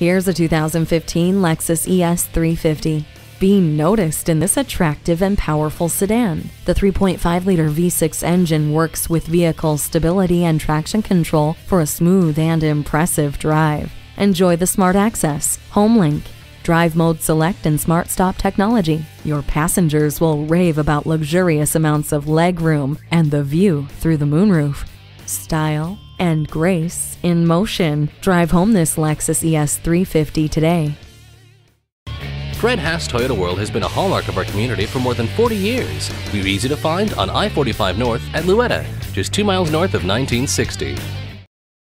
Here's a 2015 Lexus ES350. Being noticed in this attractive and powerful sedan, the 3.5-liter V6 engine works with vehicle stability and traction control for a smooth and impressive drive. Enjoy the smart access, home link, drive mode select, and smart stop technology. Your passengers will rave about luxurious amounts of legroom and the view through the moonroof. Style and grace in motion. Drive home this Lexus ES350 today. Fred Haas Toyota World has been a hallmark of our community for more than 40 years. We're easy to find on I-45 North at Luetta, just 2 miles north of 1960.